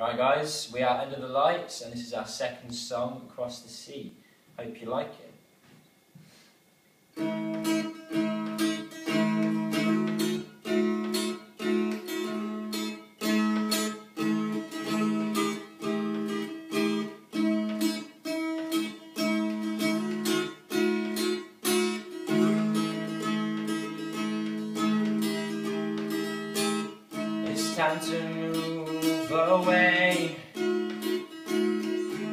Alright guys, we are Under the Lights and this is our second song, Across the Sea. Hope you like it. It's time to move away.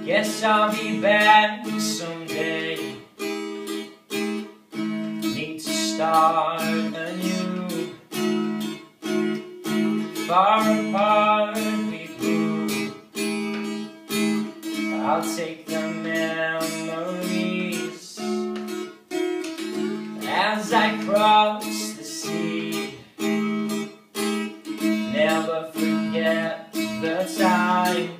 Guess I'll be back someday. Need to start anew. Far apart we grew. I'll take the memories as I cross the sea. Never forget the time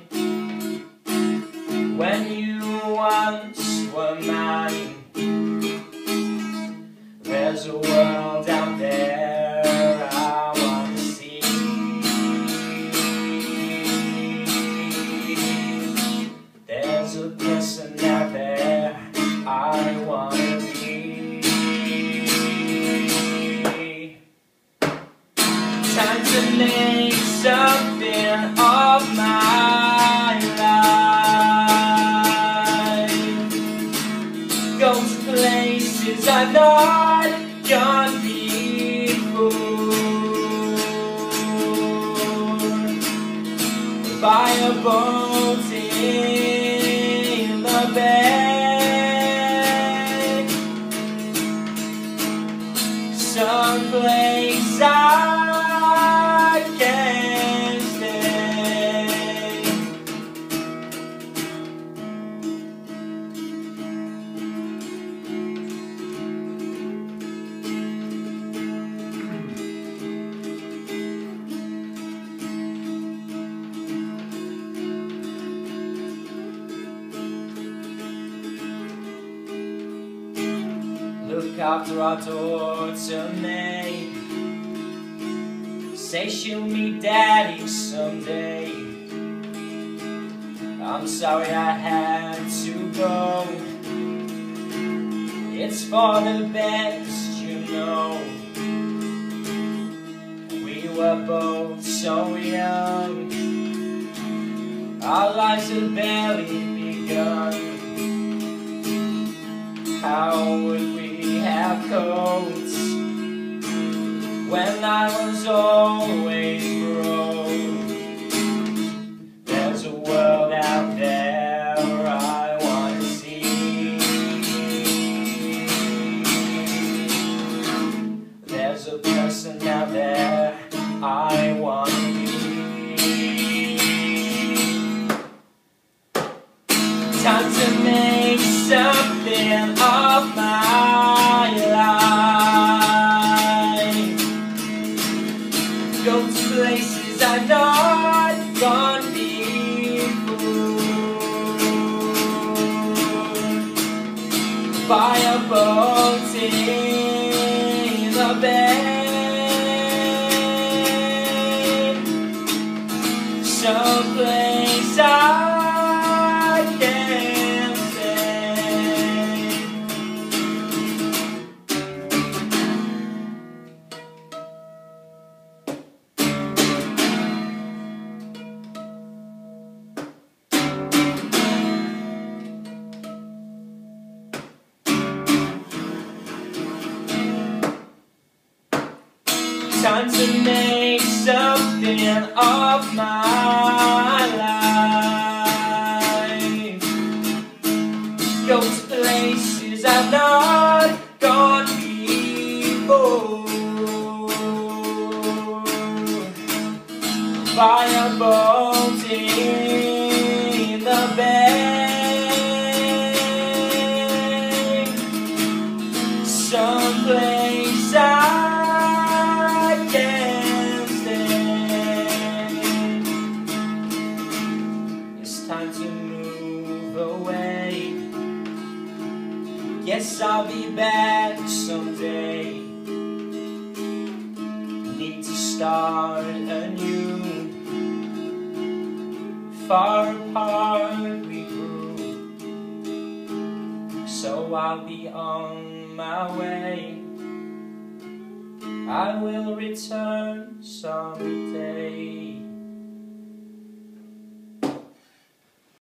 when you once were mine. There's a world out there I want to see. There's a person out there I want to be. Time to make something of my life. Go to places I've not gone before. Buy a boat in the bay. Someplace I can't stay. Look after our daughter May. Say she'll meet Daddy someday. I'm sorry I had to go. It's for the best, you know. We were both so young. Our lives had barely begun. How would we have coats when I was always broke? There's a world out there I want to see. There's a person out there I want to be. Time to make something of my life. Go to places I've not gone before. Buy a boat in the bay. Someplace I can't say. Time to make something of my life. Go to places I've not gone before. Buy a boat in the bay. Someplace I. Time to move away. Yes, I'll be back someday. Need to start anew. far apart we grew, so I'll be on my way. I will return someday.